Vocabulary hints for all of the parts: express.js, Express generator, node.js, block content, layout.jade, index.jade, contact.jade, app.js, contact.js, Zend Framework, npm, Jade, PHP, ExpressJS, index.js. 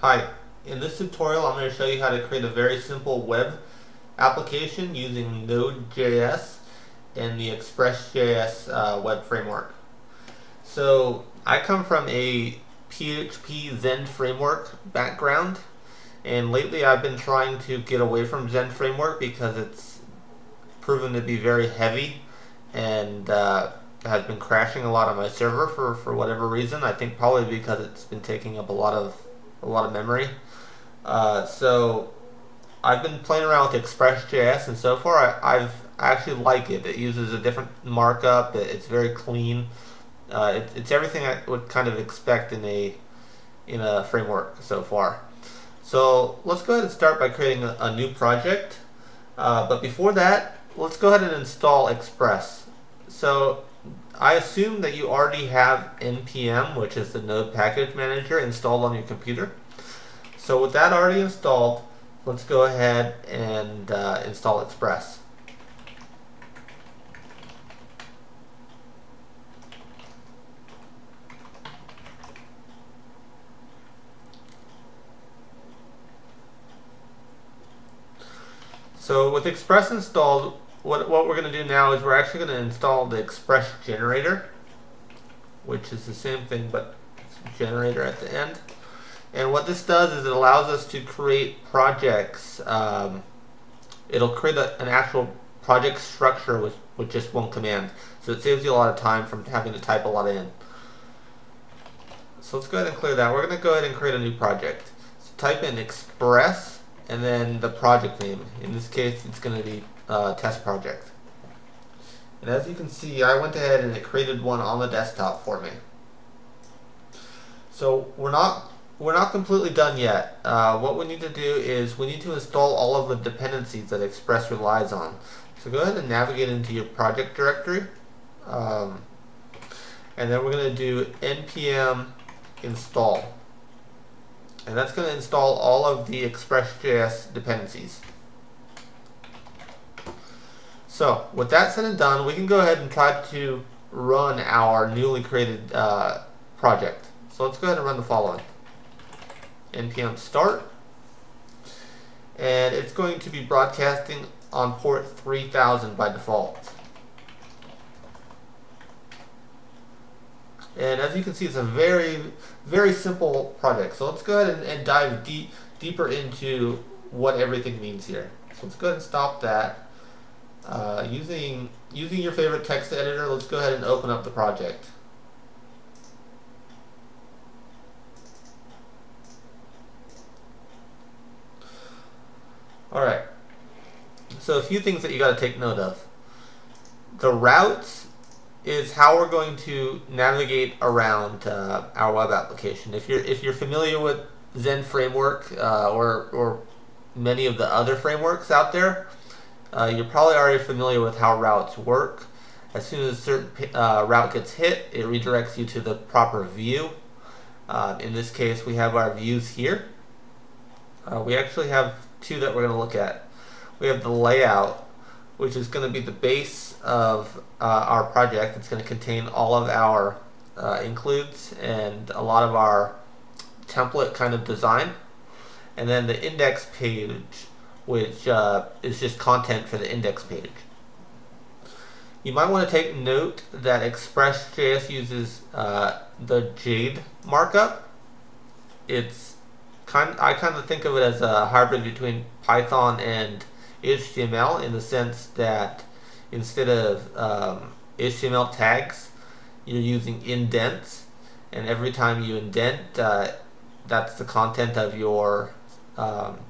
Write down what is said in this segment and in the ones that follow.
Hi, in this tutorial I'm going to show you how to create a very simple web application using node.js and the express.js web framework. So I come from a PHP Zend Framework background, and lately I've been trying to get away from Zend Framework because it's proven to be very heavy and has been crashing a lot on my server for whatever reason. I think probably because it's been taking up a lot of memory. So I've been playing around with Express.js and so far. I actually like it. It uses a different markup. It's very clean. It's everything I would kind of expect in a framework so far. So let's go ahead and start by creating a new project. But before that, let's go ahead and install Express. So I assume that you already have npm, which is the node package manager, installed on your computer. So with that already installed, let's go ahead and install Express. So with Express installed, what we're going to do now is we're actually going to install the Express generator, which is the same thing but it's generator at the end. And what this does is it allows us to create projects. It'll create an actual project structure with just one command. So it saves you a lot of time from having to type a lot in. So let's go ahead and clear that. We're going to go ahead and create a new project. So type in Express and then the project name. In this case it's going to be test project. And as you can see, I went ahead and it created one on the desktop for me. So we're not completely done yet. What we need to do is we need to install all of the dependencies that Express relies on. So go ahead and navigate into your project directory, and then we're going to do npm install, and that's going to install all of the Express.js dependencies. So with that said and done, we can go ahead and try to run our newly created project. So let's go ahead and run the following. npm start, and it's going to be broadcasting on port 3000 by default. And as you can see, it's a very, very simple project. So let's go ahead and dive deeper into what everything means here. So let's go ahead and stop that. Using your favorite text editor, let's go ahead and open up the project. Alright, so a few things that you got to take note of. The routes is how we're going to navigate around our web application. If you're familiar with Zend Framework or many of the other frameworks out there, you're probably already familiar with how routes work. As soon as a certain route gets hit, it redirects you to the proper view. In this case, we have our views here. We actually have two that we're going to look at. We have the layout, which is going to be the base of our project. It's going to contain all of our includes and a lot of our template kind of design. And then the index page, which is just content for the index page. You might want to take note that Express.js uses the Jade markup. I kind of think of it as a hybrid between Python and HTML, in the sense that instead of HTML tags, you're using indents, and every time you indent, that's the content of your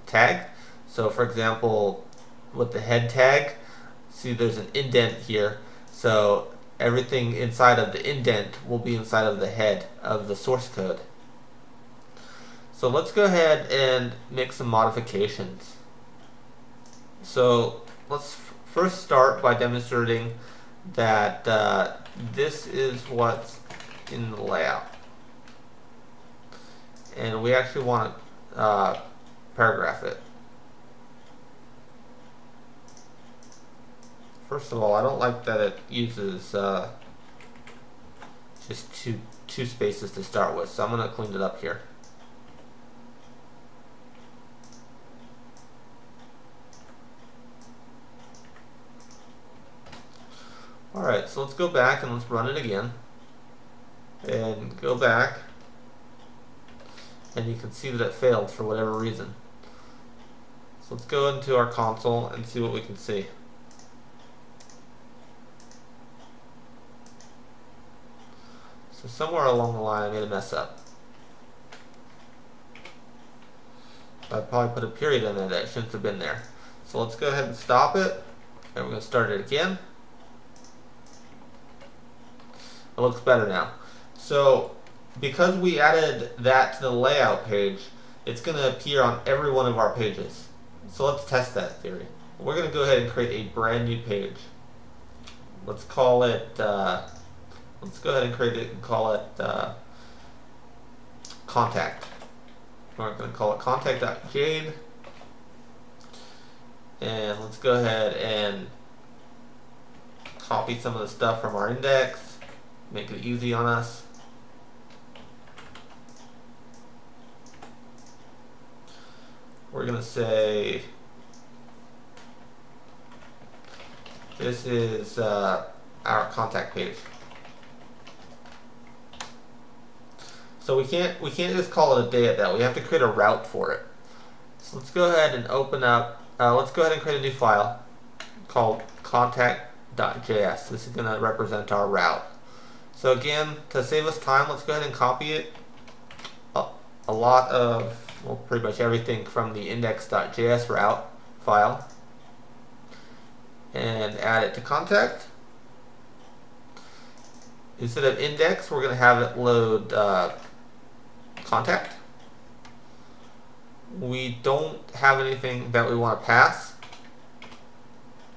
tag. So for example, with the head tag, see there's an indent here, so everything inside of the indent will be inside of the head of the source code. So let's go ahead and make some modifications. So let's first start by demonstrating that this is what's in the layout. And we actually want to paragraph it. First of all, I don't like that it uses just two spaces to start with, so I'm going to clean it up here. Alright, so let's go back and let's run it again. And go back. And you can see that it failed for whatever reason. So let's go into our console and see what we can see. So somewhere along the line I made a mess up. I probably put a period in there that shouldn't have been there. So let's go ahead and stop it, and we're going to start it again. It looks better now. So because we added that to the layout page, it's going to appear on every one of our pages. So let's test that theory. We're going to go ahead and create a brand new page. Let's call it, let's go ahead and create it and call it contact. We're going to call it contact.jade. And let's go ahead and copy some of the stuff from our index, make it easy on us. We're going to say this is our contact page. So we can't just call it a day at that. We have to create a route for it. So let's go ahead and open up. Let's go ahead and create a new file called contact.js. This is going to represent our route. So again, to save us time, let's go ahead and copy it. A lot of, well, pretty much everything from the index.js route file, and add it to contact. Instead of index, we're going to have it load contact. We don't have anything that we want to pass,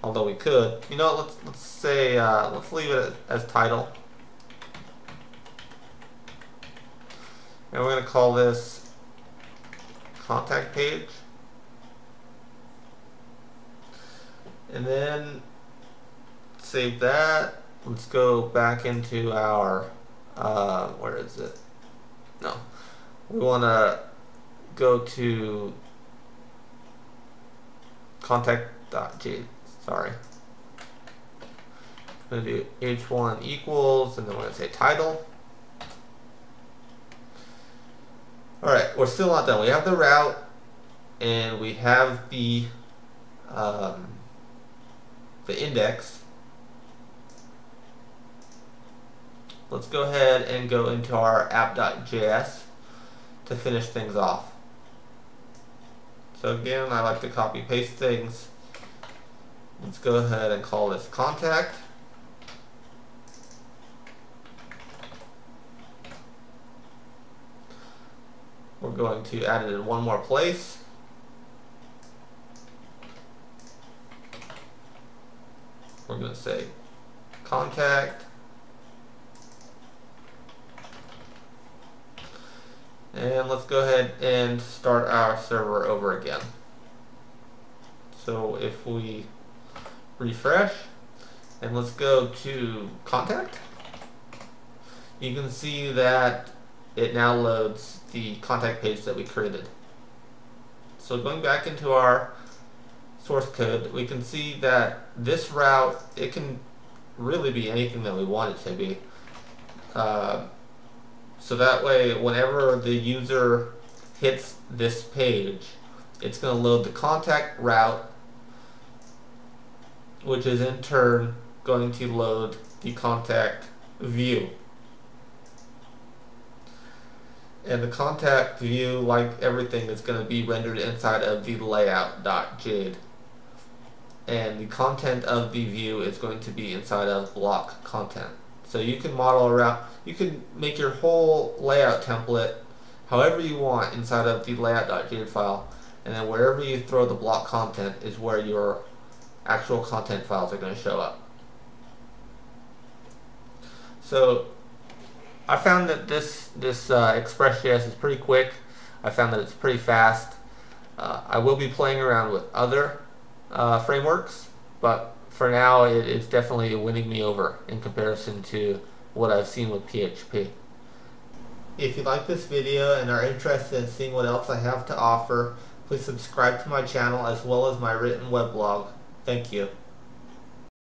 although we could. You know what, let's say let's leave it as title, and we're going to call this contact page. And then save that. Let's go back into our where is it? No, we want to go to contact.jade. Sorry. I'm going to do h1 equals, and then we're going to say title. Alright, we're still not done. We have the route, and we have the index. Let's go ahead and go into our app.js to finish things off. So again, I like to copy paste things. Let's go ahead and call this contact. We're going to add it in one more place. We're going to say contact. And let's go ahead and start our server over again. So if we refresh, and let's go to contact, you can see that it now loads the contact page that we created. So going back into our source code, we can see that this route, it can really be anything that we want it to be. So that way, whenever the user hits this page, it's going to load the contact route, which is in turn going to load the contact view. And the contact view, like everything, is going to be rendered inside of the layout.jade. And the content of the view is going to be inside of block content. So you can model around, you can make your whole layout template however you want inside of the layout.jade file. And then wherever you throw the block content is where your actual content files are going to show up. So I found that this Express.js is pretty quick. I found that it's pretty fast. I will be playing around with other frameworks, but for now it is definitely winning me over in comparison to what I've seen with PHP. If you like this video and are interested in seeing what else I have to offer, please subscribe to my channel as well as my written weblog. Thank you.